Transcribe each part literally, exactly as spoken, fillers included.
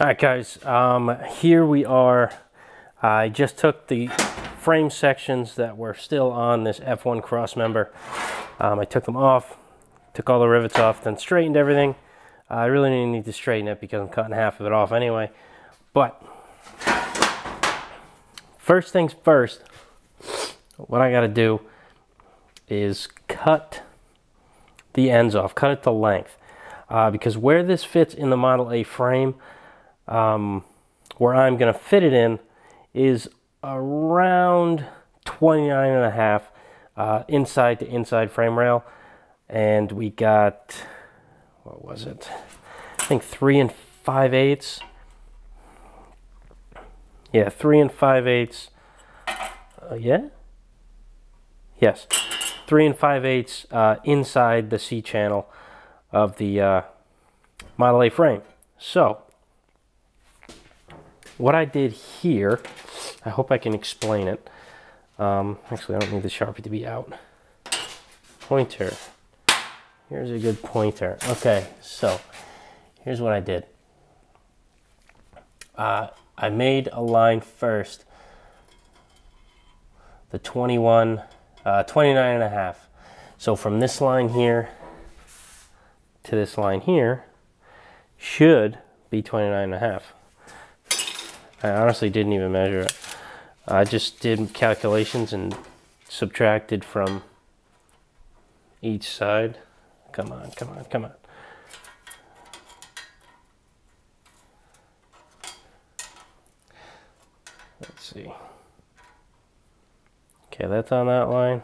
All right, guys, um, here we are. I just took the frame sections that were still on this F one cross member. Um, I took them off, took all the rivets off, then straightened everything. Uh, I really didn't need to straighten it because I'm cutting half of it off anyway. But first things first, what I gotta do is cut the ends off, cut it to length. Uh, because where this fits in the Model A frame, um, where I'm gonna fit it in, is around twenty-nine and a half uh, inside to inside frame rail. And we got, what was it? I think three and five eighths. Yeah, three and five eighths. Uh, yeah? Yes, three and five eighths uh, inside the C channel of the uh, Model A frame. So what I did here, I hope I can explain it. Um, actually, I don't need the Sharpie to be out. Pointer. Here's a good pointer. Okay, so here's what I did. Uh, I made a line first, the twenty-one, uh, twenty-nine and a half. So from this line here to this line here should be twenty-nine and a half. I honestly didn't even measure it. I just did calculations and subtracted from each side. Come on, come on, come on. Let's see. Okay, that's on that line.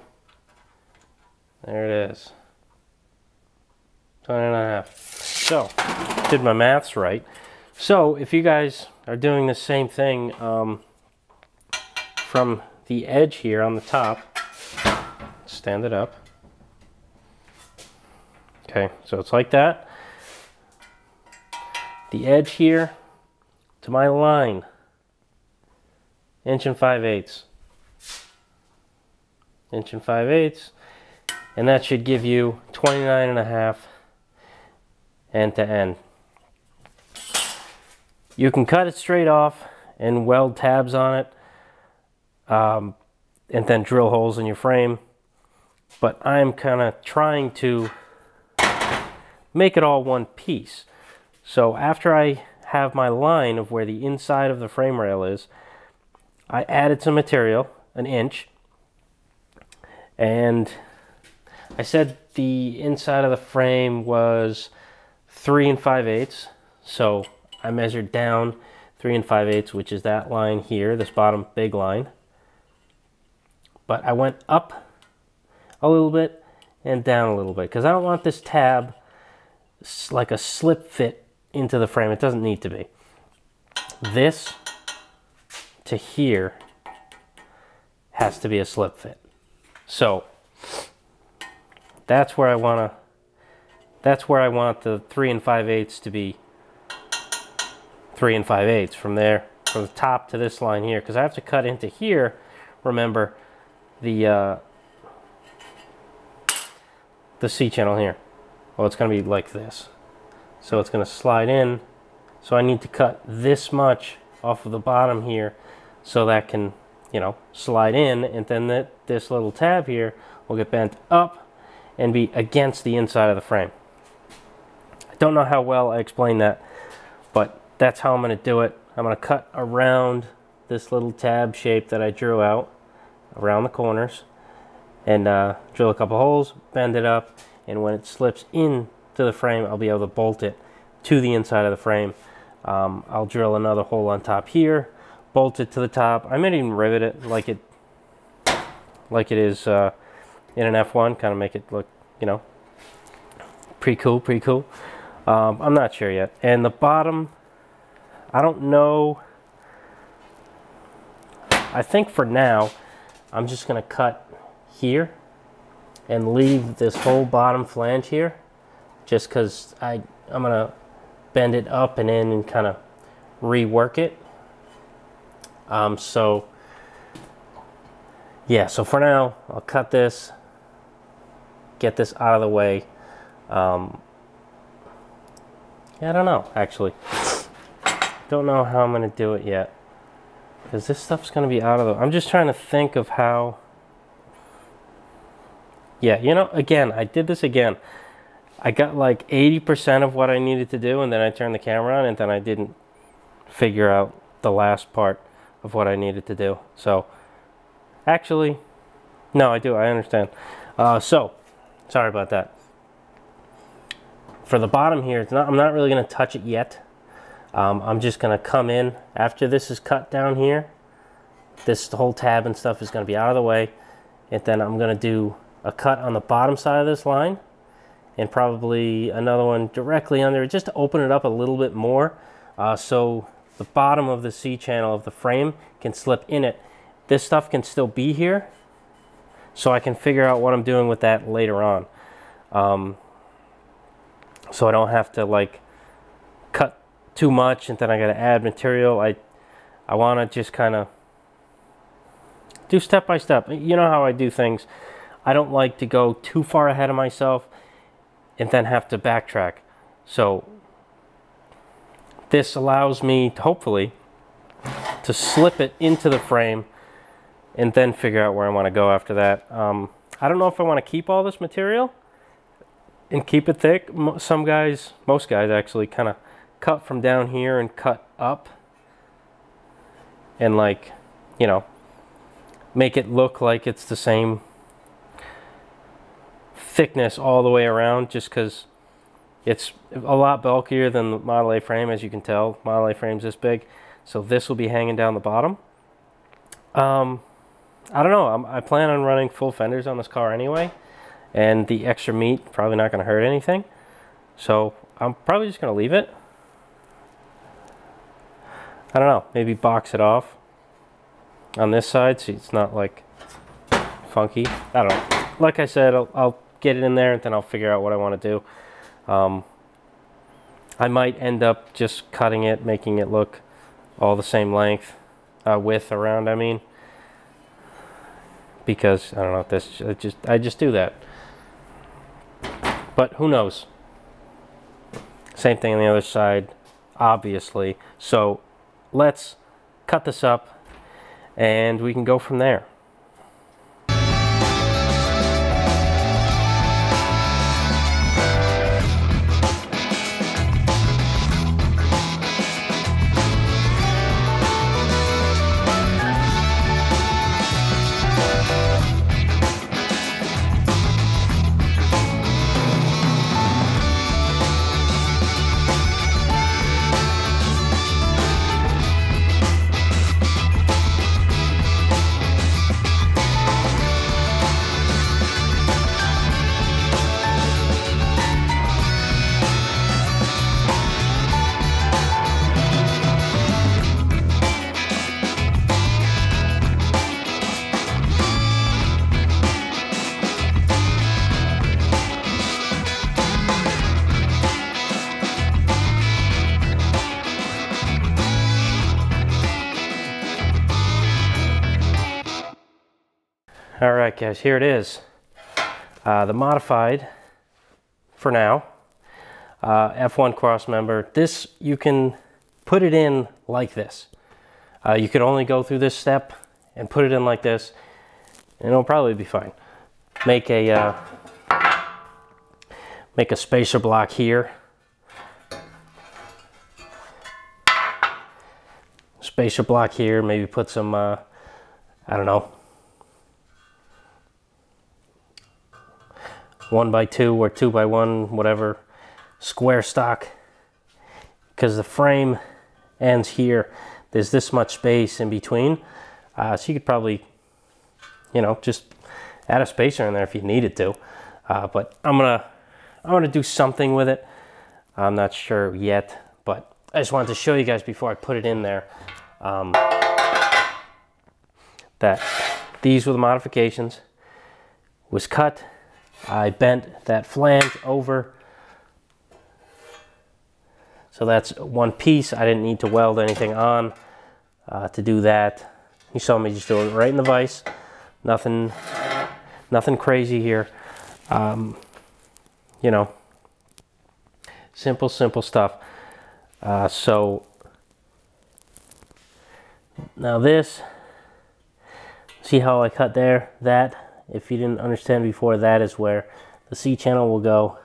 There it is. twenty and a half. So, did my maths right. So if you guys are doing the same thing um, from the edge here on the top, stand it up. Okay, so it's like that. The edge here to my line, inch and five eighths, inch and five eighths, and that should give you twenty-nine and a half end to end. You can cut it straight off and weld tabs on it um, and then drill holes in your frame. But I'm kind of trying to make it all one piece. So after I have my line of where the inside of the frame rail is, I added some material, an inch. And I said the inside of the frame was three and five eighths. So I measured down three and five eighths, which is that line here, this bottom big line. But I went up a little bit and down a little bit because I don't want this tab like a slip fit into the frame. It doesn't need to be. This to here has to be a slip fit. So that's where I want to. That's where I want the three and five eighths to be. Three and five eighths from there, from the top to this line here, because I have to cut into here. Remember the uh, the C channel here. Well, it's going to be like this, so it's going to slide in. So I need to cut this much off of the bottom here, so that can, you know, slide in, and then that this little tab here will get bent up and be against the inside of the frame. I don't know how well I explained that, but that's how I'm going to do it. I'm going to cut around this little tab shape that I drew out, around the corners, and uh, drill a couple holes, bend it up, and when it slips into the frame, I'll be able to bolt it to the inside of the frame. Um, I'll drill another hole on top here, bolt it to the top. I might even rivet it like it, like it is uh, in an F one, kind of make it look, you know, pretty cool, pretty cool. Um, I'm not sure yet. And the bottom, I don't know. I think for now, I'm just gonna cut here and leave this whole bottom flange here, just cause I, I'm gonna bend it up and in and kind of rework it. Um, so yeah, so for now, I'll cut this, get this out of the way. Um, I don't know, actually. Don't know how I'm going to do it yet, because this stuff's going to be out of the... I'm just trying to think of how... Yeah, you know, again, I did this again. I got like eighty percent of what I needed to do, and then I turned the camera on, and then I didn't figure out the last part of what I needed to do. So, actually, no, I do. I understand. Uh, so, sorry about that. For the bottom here, it's not, I'm not really going to touch it yet. Um, I'm just going to come in. After this is cut down here, this the whole tab and stuff is going to be out of the way, and then I'm going to do a cut on the bottom side of this line, and probably another one directly under it, just to open it up a little bit more, uh, so the bottom of the C channel of the frame can slip in it. This stuff can still be here, so I can figure out what I'm doing with that later on. Um, so I don't have to like cut too much and then I gotta add material. I, I wanna just kinda do step by step. You know how I do things. I don't like to go too far ahead of myself and then have to backtrack. So this allows me, to, hopefully, to slip it into the frame and then figure out where I want to go after that. Um, I don't know if I want to keep all this material and keep it thick. Some guys, most guys actually kind of cut from down here and cut up and like, you know, make it look like it's the same thickness all the way around, just because it's a lot bulkier than the Model A frame, as you can tell. Model A frame's this big, so this will be hanging down the bottom. Um, I don't know. I'm, I plan on running full fenders on this car anyway, and the extra meat probably not going to hurt anything. So I'm probably just going to leave it. I don't know. Maybe box it off on this side so it's not like funky. I don't know. Like I said, I'll, I'll get it in there and then I'll figure out what I want to do. Um, I might end up just cutting it, making it look all the same length, uh, width around, I mean. Because, I don't know, this, I, just, I just do that. But who knows? Same thing on the other side, obviously. So let's cut this up and we can go from there. All right, guys, here it is. Uh, the modified, for now, uh, F one cross member. This, you can put it in like this. Uh, you could only go through this step and put it in like this, and it'll probably be fine. Make a, uh, make a spacer block here. Spacer block here, maybe put some, uh, I don't know, one by two or two by one, whatever, square stock, because the frame ends here. There's this much space in between. Uh, so you could probably, you know, just add a spacer in there if you needed to. Uh, but I'm gonna, I'm gonna do something with it. I'm not sure yet, but I just wanted to show you guys before I put it in there, um, that these were the modifications. Was cut. I bent that flange over, so that's one piece. I didn't need to weld anything on uh, to do that. You saw me just do it right in the vise. Nothing, nothing crazy here. Um, you know, simple, simple stuff. Uh, so Now this, see how I cut there? That, if you didn't understand before, that is where the C channel will go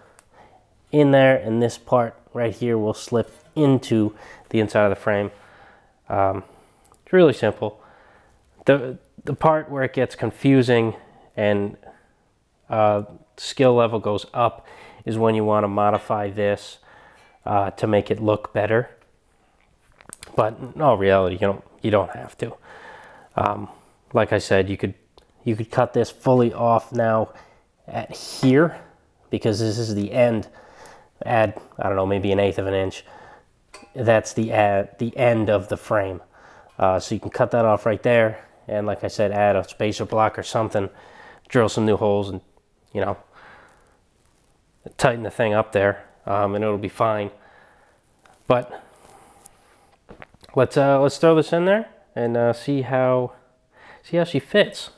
in there, and this part right here will slip into the inside of the frame. Um, it's really simple. The, the part where it gets confusing and uh, skill level goes up is when you want to modify this uh, to make it look better. But in all reality, you don't, you don't have to. Um, like I said, you could, you could cut this fully off now at here, because this is the end. Add, I don't know, maybe an eighth of an inch. That's the, ad, the end of the frame. Uh, so you can cut that off right there. And like I said, add a spacer block or something, drill some new holes and, you know, tighten the thing up there, um, and it'll be fine. But let's, uh, let's throw this in there and uh, see how, see how she fits.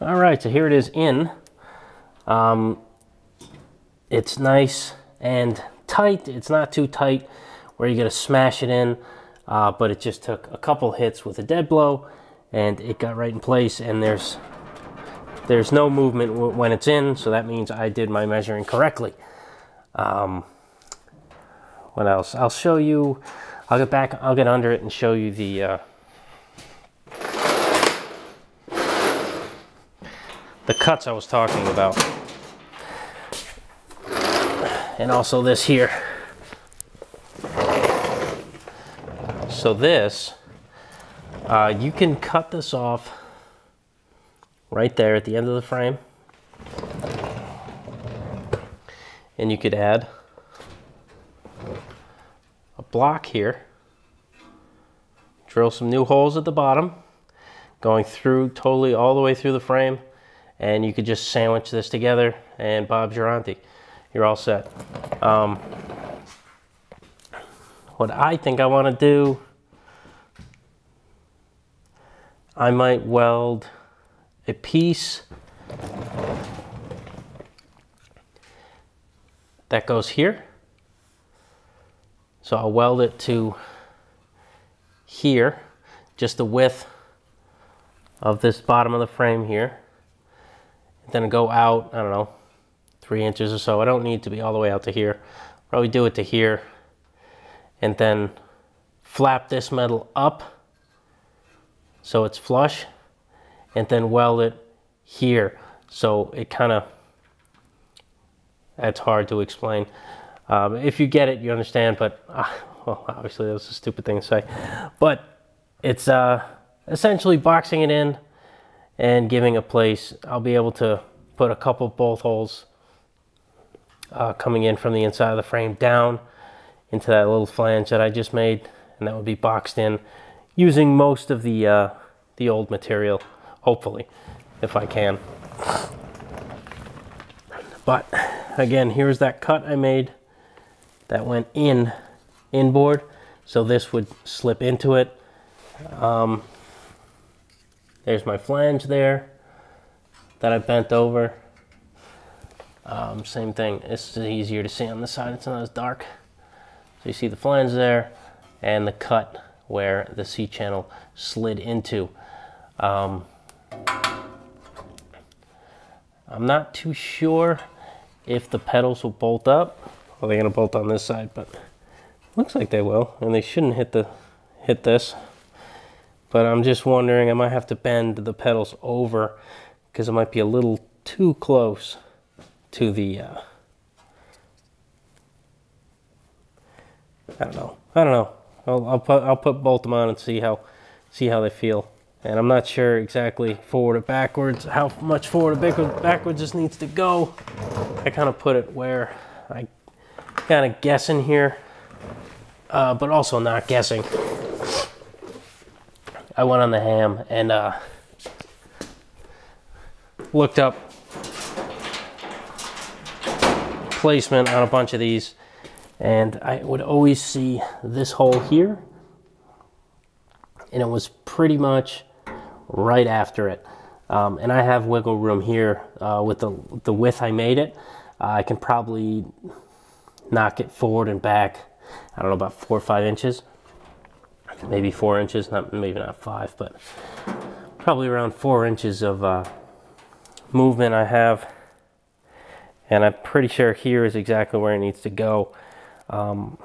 All right, so here it is in. Um, it's nice and tight. It's not too tight where you're gonna smash it in, uh, but it just took a couple hits with a dead blow and it got right in place, and there's, there's no movement w when it's in, so that means I did my measuring correctly. Um, what else? I'll show you, I'll get back, I'll get under it and show you the, uh, the cuts I was talking about, and also this here. So this, uh, you can cut this off right there at the end of the frame, and you could add a block here, drill some new holes at the bottom, going through totally all the way through the frame, and you could just sandwich this together, and Bob's your auntie. You're all set. Um, what I think I wanna do, I might weld a piece that goes here. So I'll weld it to here, just the width of this bottom of the frame here. Then go out, I don't know, three inches or so. I don't need to be all the way out to here. Probably do it to here, and then flap this metal up so it's flush, and then weld it here. So it kind of, that's hard to explain. Um, if you get it, you understand, but uh, well, obviously that was a stupid thing to say. But it's uh, essentially boxing it in and giving a place. I'll be able to put a couple bolt holes uh, coming in from the inside of the frame down into that little flange that I just made, and that would be boxed in using most of the, uh, the old material, hopefully, if I can. But again, here's that cut I made that went in inboard, so this would slip into it. Um, There's my flange there that I bent over. Um, same thing, this is easier to see on this side, it's not as dark. So you see the flange there and the cut where the C channel slid into. Um, I'm not too sure if the pedals will bolt up. Well, they're gonna bolt on this side, but looks like they will, and they shouldn't hit the hit this. But I'm just wondering, I might have to bend the pedals over because it might be a little too close to the, uh, I don't know, I don't know. I'll, I'll, put, I'll put both them on and see how, see how they feel. And I'm not sure exactly forward or backwards, how much forward or backwards, backwards this needs to go. I kind of put it where I kind of guessing here, uh, but also not guessing. I went on the ham and uh, looked up placement on a bunch of these, and I would always see this hole here, and it was pretty much right after it. Um, and I have wiggle room here uh, with the, the width I made it. I can probably knock it forward and back, I don't know, about four or five inches, maybe four inches, not maybe not five, but probably around four inches of uh, movement I have. And I'm pretty sure here is exactly where it needs to go. Um,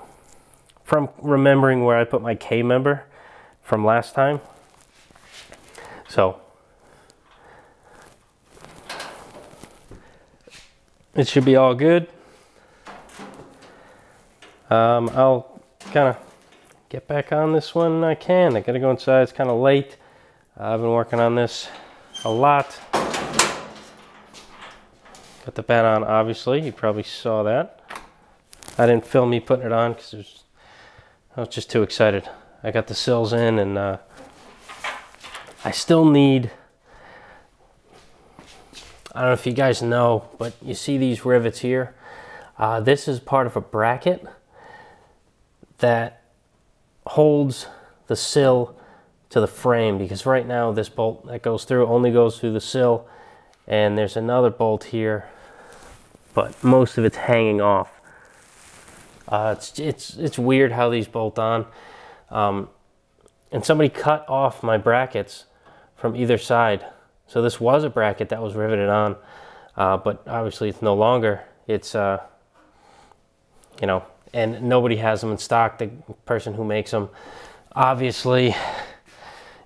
from remembering where I put my K member from last time. So it should be all good. Um, I'll kind of get back on this one. I can. I gotta go inside. It's kind of late. Uh, I've been working on this a lot. Got the bat on, obviously. You probably saw that. I didn't film me putting it on because I was just too excited. I got the sills in, and uh, I still need, I don't know if you guys know, but you see these rivets here? Uh, this is part of a bracket that holds the sill to the frame, because right now this bolt that goes through only goes through the sill, and there's another bolt here, but most of it's hanging off. Uh, it's, it's, it's weird how these bolt on. Um, and somebody cut off my brackets from either side. So this was a bracket that was riveted on, uh, but obviously it's no longer. It's, uh, you know, and nobody has them in stock. The person who makes them obviously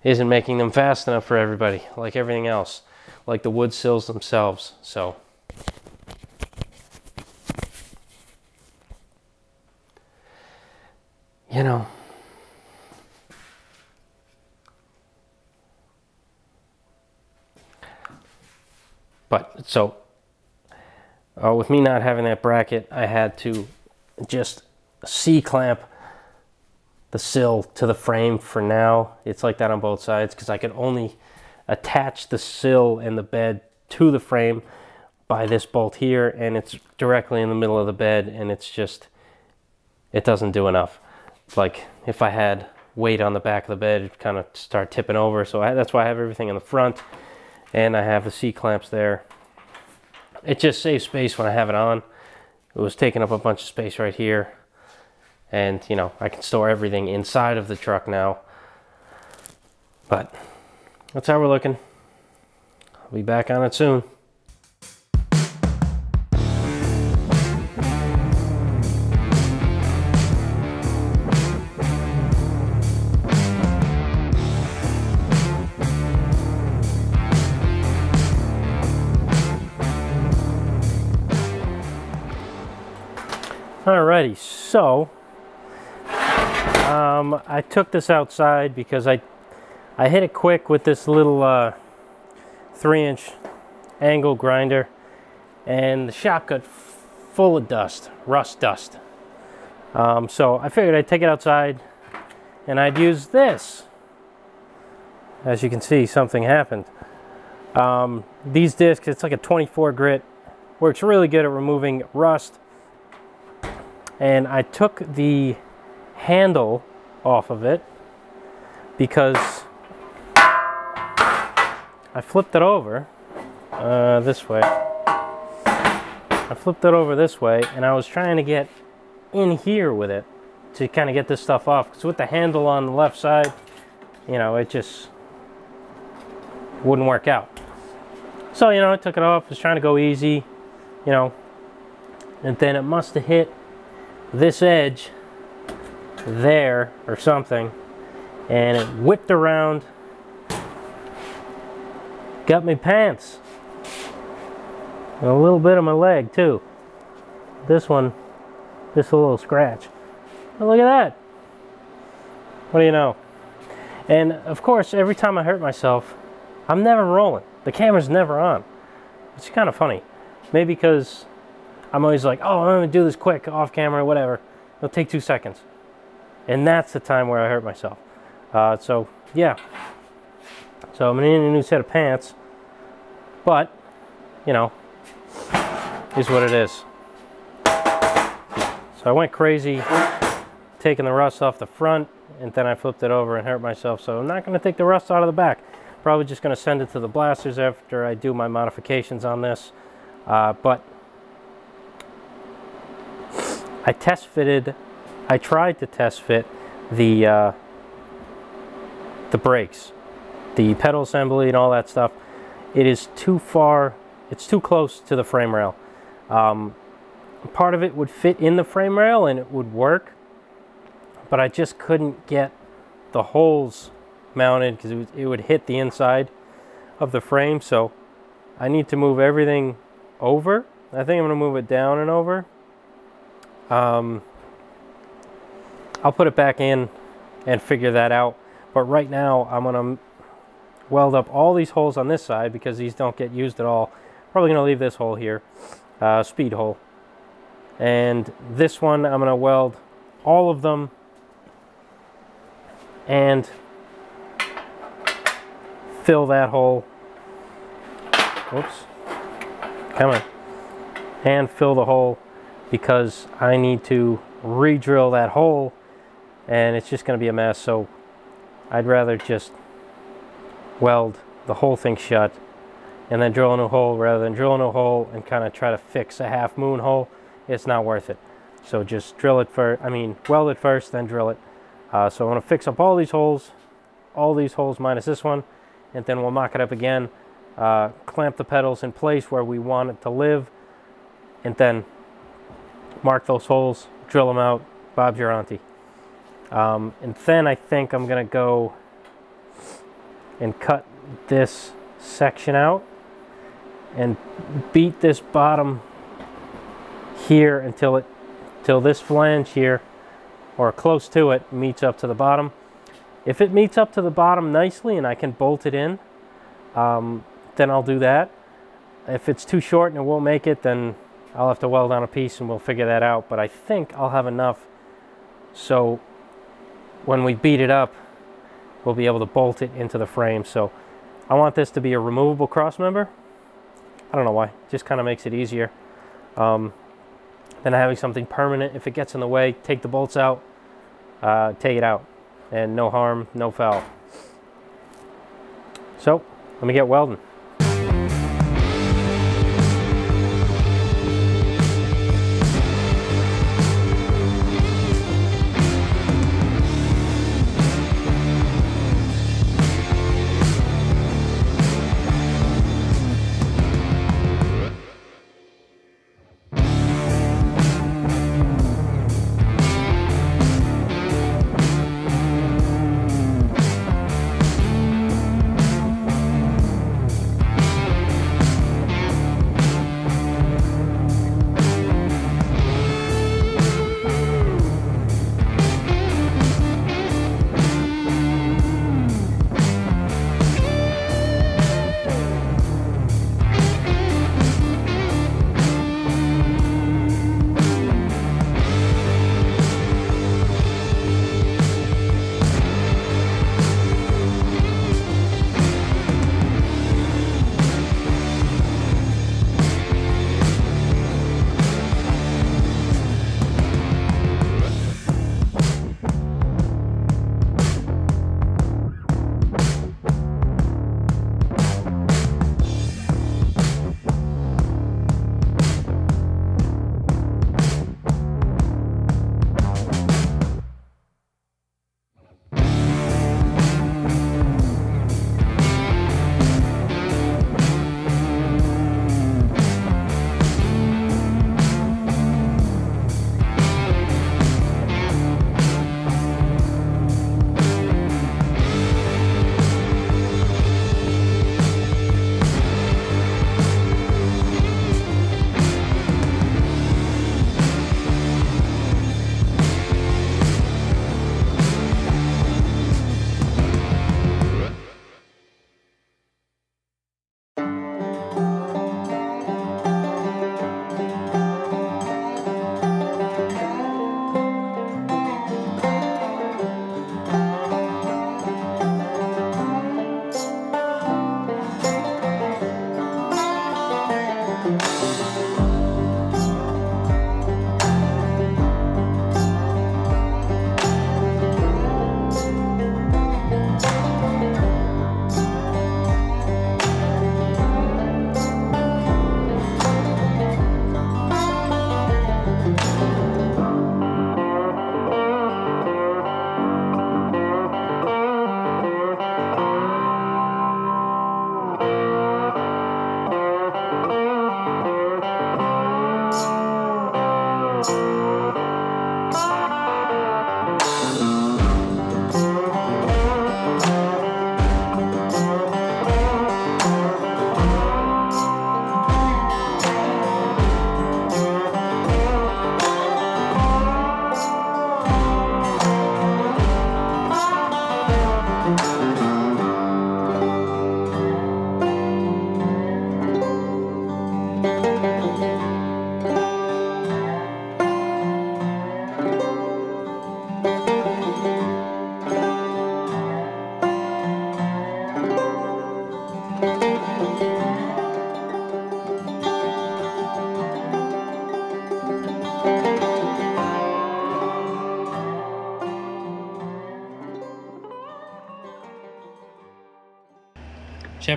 isn't making them fast enough for everybody, like everything else, like the wood sills themselves. So you know, but so uh, with me not having that bracket, I had to just C-clamp the sill to the frame for now. It's like that on both sides, because I could only attach the sill and the bed to the frame by this bolt here, and it's directly in the middle of the bed, and it's just, it doesn't do enough. It's like if I had weight on the back of the bed, it'd kind of start tipping over. So I, that's why I have everything in the front, and I have the C-clamps there. It just saves space when I have it on. It was taking up a bunch of space right here, and you know, I can store everything inside of the truck now. But that's how we're looking. I'll be back on it soon. Alrighty, so um, I took this outside because I I hit it quick with this little uh, three inch angle grinder, and the shop got full of dust, rust dust. Um, so I figured I'd take it outside and I'd use this. As you can see, something happened. Um, these discs, it's like a twenty-four grit, works really good at removing rust. And I took the handle off of it because I flipped it over uh, this way. I flipped it over this way, and I was trying to get in here with it to kind of get this stuff off. Because with the handle on the left side, you know, it just wouldn't work out. So, you know, I took it off, was trying to go easy, you know, and then it must have hit this edge there or something, and it whipped around, got my pants and a little bit of my leg too. This one, this little scratch, but look at that, what do you know. And of course, every time I hurt myself, I'm never rolling, the camera's never on. It's kind of funny, maybe because I'm always like, oh, I'm gonna do this quick, off camera, whatever. It'll take two seconds. And that's the time where I hurt myself. Uh, so, yeah. So I'm gonna need a new set of pants. But, you know, is what it is. So I went crazy taking the rust off the front, and then I flipped it over and hurt myself. So I'm not gonna take the rust out of the back. Probably just gonna send it to the blasters after I do my modifications on this. Uh, but I test fitted, I tried to test fit the, uh, the brakes, the pedal assembly and all that stuff. It is too far, it's too close to the frame rail. Um, part of it would fit in the frame rail and it would work, but I just couldn't get the holes mounted because it, it would hit the inside of the frame. So I need to move everything over. I think I'm going to move it down and over. Um, I'll put it back in and figure that out. But right now I'm going to weld up all these holes on this side because these don't get used at all. Probably going to leave this hole here, uh, speed hole. And this one I'm going to weld all of them and fill that hole. Whoops. Come on. And fill the hole, because I need to re-drill that hole and it's just going to be a mess. So I'd rather just weld the whole thing shut and then drill a new hole rather than drilling a hole and kind of try to fix a half moon hole. It's not worth it. So just drill it first, I mean weld it first, then drill it. Uh, so I'm going to fix up all these holes, all these holes minus this one, and then we'll mock it up again, uh, clamp the pedals in place where we want it to live, and then mark those holes, drill them out, Bob your auntie. Um, and then I think I'm gonna go and cut this section out and beat this bottom here until it, till this flange here, or close to it, meets up to the bottom. If it meets up to the bottom nicely and I can bolt it in, um, then I'll do that. If it's too short and it won't make it, then I'll have to weld on a piece and we'll figure that out. But I think I'll have enough so when we beat it up, we'll be able to bolt it into the frame. So I want this to be a removable cross member. I don't know why, it just kind of makes it easier um, than having something permanent. If it gets in the way, take the bolts out, uh, take it out, and no harm, no foul. So let me get welding.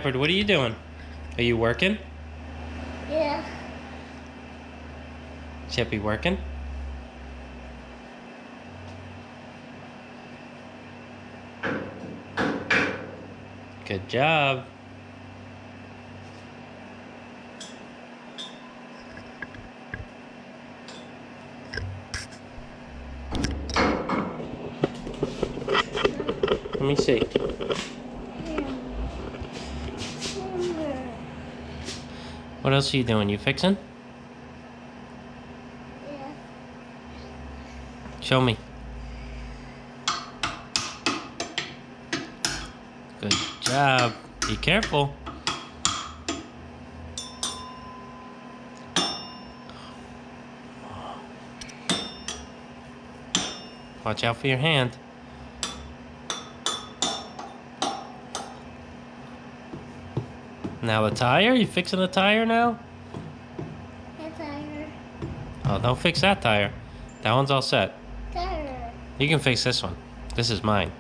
Shepherd, what are you doing? Are you working? Yeah. Sheppy working? Good job. Let me see. What else are you doing? You fixing? Yeah. Show me. Good job. Be careful. Watch out for your hand. Now a tire? You fixing a tire now? A tire. Oh, don't fix that tire. That one's all set. Tire. You can fix this one. This is mine.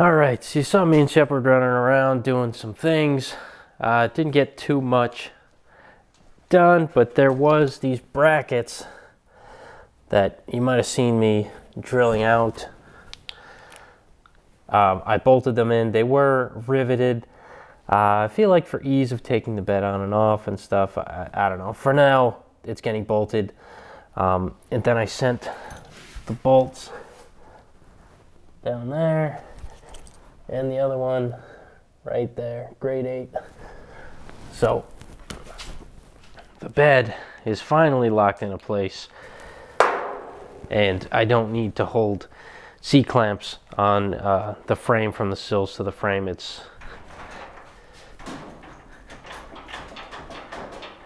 All right, so you saw me and Shepherd running around doing some things. Uh, didn't get too much done, but there was these brackets that you might have seen me drilling out. Um, I bolted them in. They were riveted. Uh, I feel like for ease of taking the bed on and off and stuff, I, I don't know. For now, it's getting bolted. Um, and then I sent the bolts down there and the other one right there, grade eight. So the bed is finally locked into place and I don't need to hold C-clamps on uh, the frame from the sills to the frame. It's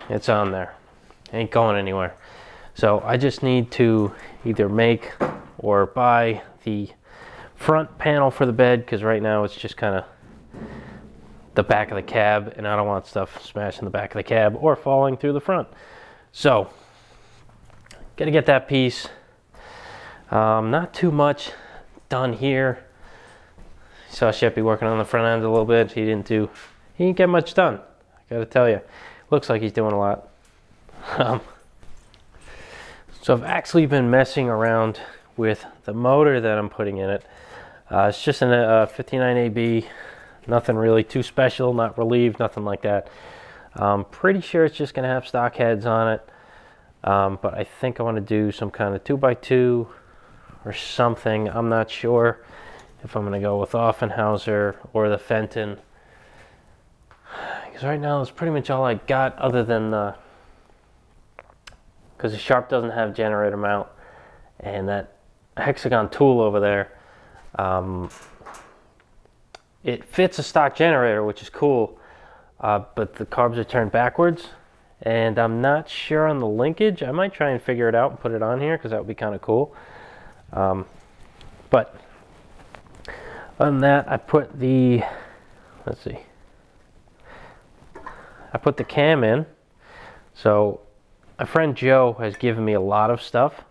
it's on there, ain't going anywhere. So I just need to either make or buy the front panel for the bed, because right now it's just kind of the back of the cab, and I don't want stuff smashing the back of the cab or falling through the front. So gotta get that piece. Um, not too much done here. Saw Sheppy working on the front end a little bit. He didn't do, he didn't get much done, I gotta tell you. Looks like he's doing a lot. Um, so I've actually been messing around with the motor that I'm putting in it. Uh, it's just an uh, fifty-nine A B, nothing really too special, not relieved, nothing like that. I'm pretty sure it's just gonna have stock heads on it, um, but I think I wanna do some kind of two by two or something. I'm not sure if I'm gonna go with Offenhauser or the Fenton. Right now that's pretty much all I got, other than the, because the Sharp doesn't have generator mount, and that hexagon tool over there, um, it fits a stock generator, which is cool, uh, but the carbs are turned backwards and I'm not sure on the linkage. I might try and figure it out and put it on here, because that would be kind of cool. Um, but other than that, I put the, let's see, I put the cam in. So my friend Joe has given me a lot of stuff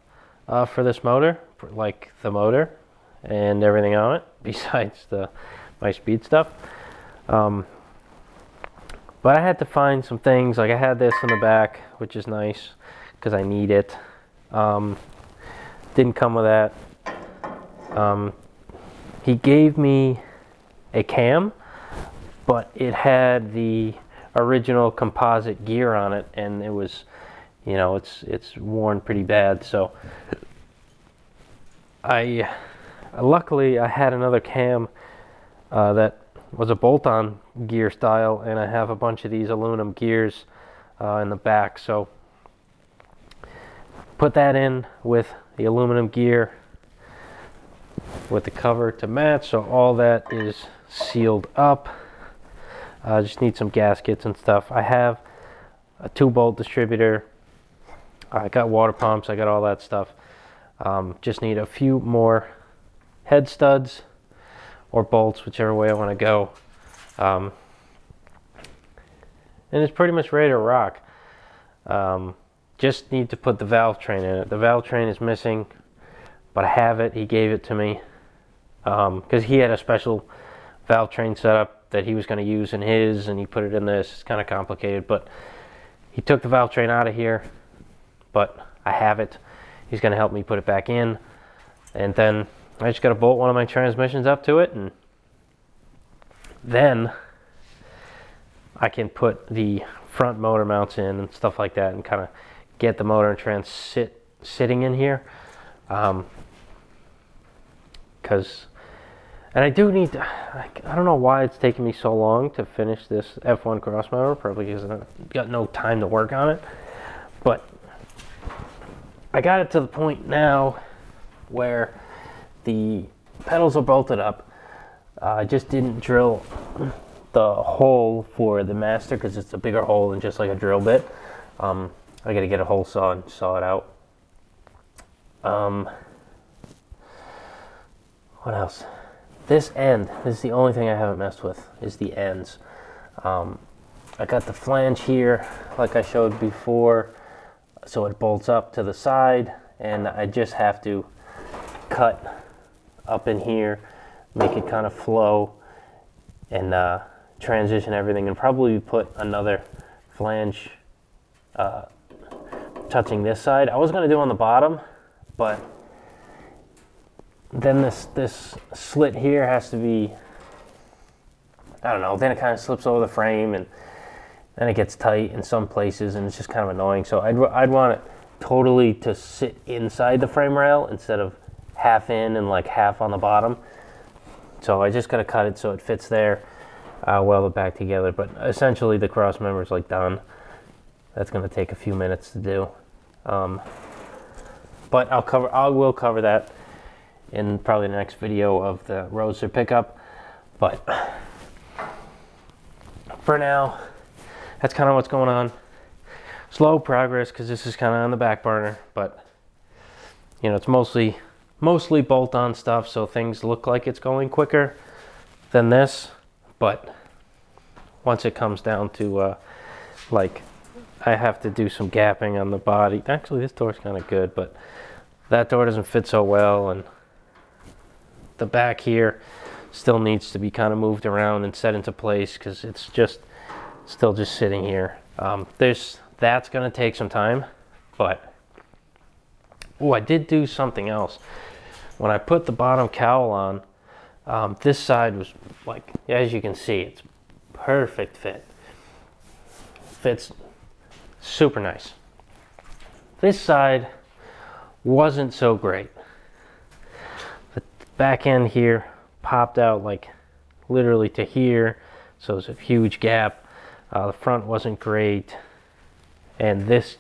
uh, for this motor, for, like the motor and everything on it, besides the my speed stuff. Um, but I had to find some things, like I had this in the back, which is nice because I need it. Um, didn't come with that. Um, he gave me a cam, but it had the original composite gear on it, and it was, you know, it's it's worn pretty bad. So I luckily I had another cam uh, that was a bolt-on gear style, and I have a bunch of these aluminum gears uh, in the back, so put that in with the aluminum gear with the cover to match, so all that is sealed up. I uh, just need some gaskets and stuff. I have a two bolt distributor. I got water pumps. I got all that stuff. Um, just need a few more head studs or bolts, whichever way I want to go. Um, and it's pretty much ready to rock. Um, just need to put the valve train in it. The valve train is missing, but I have it. He gave it to me because um, he had a special valve train setup that he was going to use in his, and he put it in this. It's kind of complicated, but he took the valve train out of here, but I have it. He's going to help me put it back in, and then I just got to bolt one of my transmissions up to it, and then I can put the front motor mounts in and stuff like that, and kind of get the motor and trans sit sitting in here, um, because and I do need to, I, I don't know why it's taking me so long to finish this F one cross member, probably because I've got no time to work on it. But I got it to the point now where the pedals are bolted up. Uh, I just didn't drill the hole for the master because it's a bigger hole than just like a drill bit. Um, I got to get a hole saw and saw it out. Um, what else? This end, this is the only thing I haven't messed with, is the ends. Um, I got the flange here, like I showed before, so it bolts up to the side, and I just have to cut up in here, make it kind of flow, and uh, transition everything, and probably put another flange uh, touching this side. I was going to do on the bottom, but then this this slit here has to be, I don't know, then it kind of slips over the frame, and then it gets tight in some places, and it's just kind of annoying. So I'd, I'd want it totally to sit inside the frame rail instead of half in and like half on the bottom. So I just got to cut it so it fits there, uh, weld it back together. But essentially the cross member is like done. That's going to take a few minutes to do. Um, but I'll cover, I will cover that in probably the next video of the Roadster pickup. But for now, that's kind of what's going on. Slow progress because this is kind of on the back burner, but you know, it's mostly mostly bolt-on stuff, so things look like it's going quicker than this. But once it comes down to uh, like, I have to do some gapping on the body. Actually, this door's kind of good, but that door doesn't fit so well, and the back here still needs to be kind of moved around and set into place because it's just still just sitting here. Um, there's that's going to take some time. But oh, I did do something else. When I put the bottom cowl on, um, this side was like, as you can see, it's perfect fit. Fits super nice. This side wasn't so great. The back end here popped out like literally to here, so it's a huge gap. Uh, the front wasn't great. And this,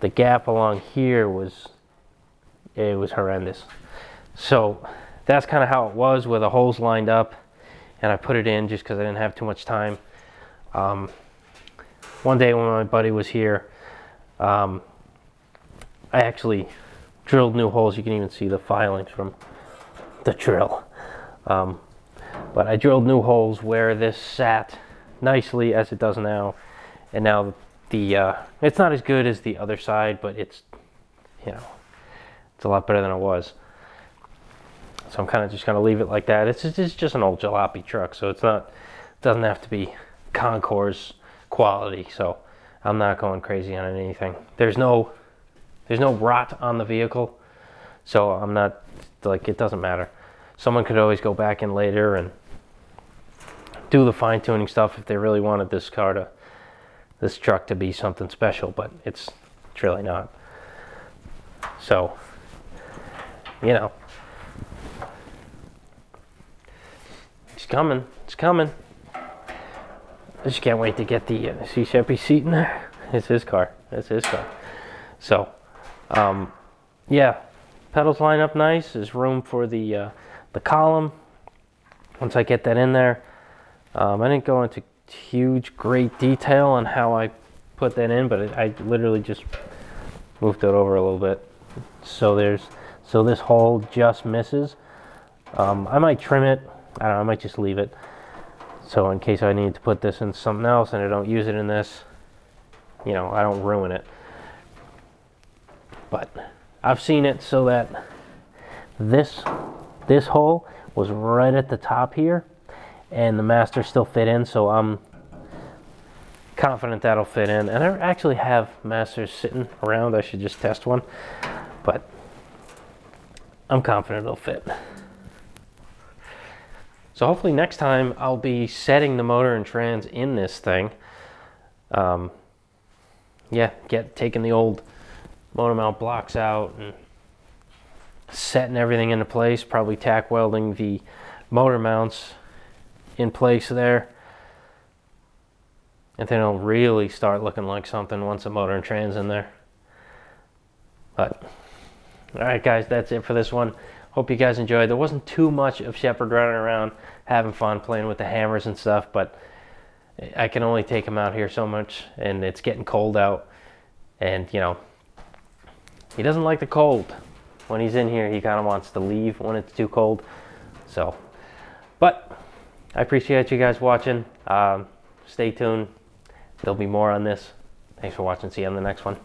the gap along here was, it was horrendous. So that's kind of how it was, where the holes lined up, and I put it in just because I didn't have too much time. Um, one day when my buddy was here, um, I actually drilled new holes. You can even see the filings from the drill. Um, but I drilled new holes where this sat nicely as it does now, and now the The, uh, it's not as good as the other side, but it's, you know, it's a lot better than it was. So I'm kind of just going to leave it like that. It's just, it's just an old jalopy truck, so it's not, it doesn't have to be concourse quality. So I'm not going crazy on anything. There's no, there's no rot on the vehicle, so I'm not, like, it doesn't matter. Someone could always go back in later and do the fine tuning stuff if they really wanted this car to, this truck to be something special, but it's, it's really not. So, you know, it's coming, it's coming. I just can't wait to get the uh, see Sheppy's seat in there. It's his car, it's his car. So, um, yeah, pedals line up nice. There's room for the, uh, the column. Once I get that in there, um, I didn't go into huge great detail on how I put that in, but it, I literally just moved it over a little bit, so there's so this hole just misses. um, I might trim it, I don't know, I might just leave it, so in case I need to put this in something else and I don't use it in this, you know, I don't ruin it. But I've seen it so that this this hole was right at the top here, and the master still fit in, so I'm confident that'll fit in. And I actually have masters sitting around. I should just test one, but I'm confident it'll fit. So hopefully next time I'll be setting the motor and trans in this thing. Um, yeah, get taking the old motor mount blocks out and setting everything into place, probably tack welding the motor mounts in place there, and then it'll really start looking like something once the motor and trans in there. But all right guys, that's it for this one. Hope you guys enjoyed. There wasn't too much of Shepherd running around having fun playing with the hammers and stuff, but I can only take him out here so much, and it's getting cold out, and you know, he doesn't like the cold. When he's in here, he kind of wants to leave when it's too cold. So, but I appreciate you guys watching. Um, stay tuned. There'll be more on this. Thanks for watching. See you on the next one.